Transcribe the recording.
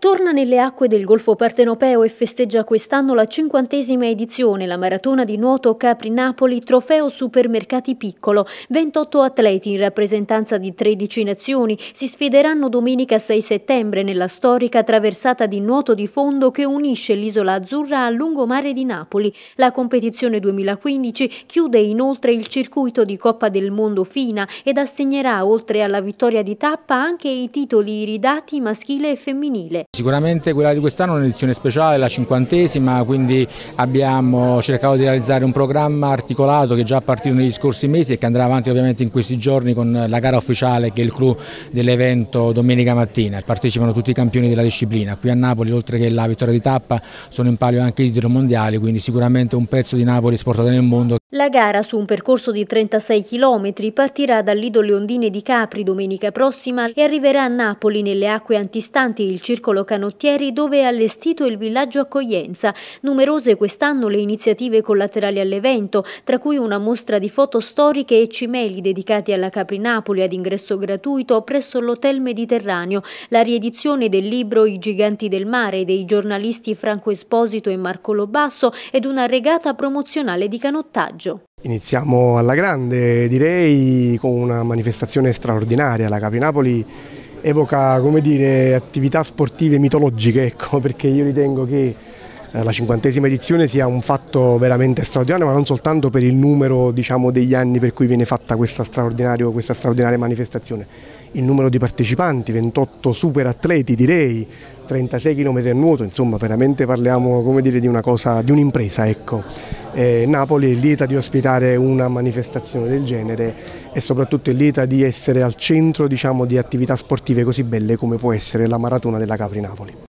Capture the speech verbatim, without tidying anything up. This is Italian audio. Torna nelle acque del Golfo Partenopeo e festeggia quest'anno la cinquantesima edizione, la maratona di nuoto Capri-Napoli, trofeo supermercati Piccolo. ventotto atleti in rappresentanza di tredici nazioni si sfideranno domenica sei settembre nella storica traversata di nuoto di fondo che unisce l'isola azzurra al lungomare di Napoli. La competizione duemilaquindici chiude inoltre il circuito di Coppa del Mondo Fina ed assegnerà, oltre alla vittoria di tappa, anche i titoli iridati maschile e femminile. Sicuramente quella di quest'anno è un'edizione speciale, la cinquantesima, quindi abbiamo cercato di realizzare un programma articolato che è già partito negli scorsi mesi e che andrà avanti ovviamente in questi giorni con la gara ufficiale che è il clou dell'evento domenica mattina. Partecipano tutti i campioni della disciplina. Qui a Napoli, oltre che la vittoria di tappa, sono in palio anche i titoli mondiali, quindi sicuramente un pezzo di Napoli esportato nel mondo. La gara, su un percorso di trentasei chilometri, partirà dall'Ido Leondine di Capri domenica prossima e arriverà a Napoli nelle acque antistanti il Circolo Canottieri, dove è allestito il villaggio accoglienza. Numerose quest'anno le iniziative collaterali all'evento, tra cui una mostra di foto storiche e cimeli dedicati alla Capri-Napoli ad ingresso gratuito presso l'Hotel Mediterraneo, la riedizione del libro I giganti del mare dei giornalisti Franco Esposito e Marco Lobasso ed una regata promozionale di canottaggio. Iniziamo alla grande, direi, con una manifestazione straordinaria. La Capri-Napoli evoca, come dire, attività sportive mitologiche, ecco, perché io ritengo che la cinquantesima edizione sia un fatto veramente straordinario, ma non soltanto per il numero, diciamo, degli anni per cui viene fatta questa, straordinario, questa straordinaria manifestazione. Il numero di partecipanti, ventotto superatleti, direi, trentasei chilometri a nuoto, insomma veramente parliamo, come dire, di una cosa, di un'impresa, ecco. Eh, Napoli è lieta di ospitare una manifestazione del genere e soprattutto è lieta di essere al centro, diciamo, di attività sportive così belle come può essere la maratona della Capri-Napoli.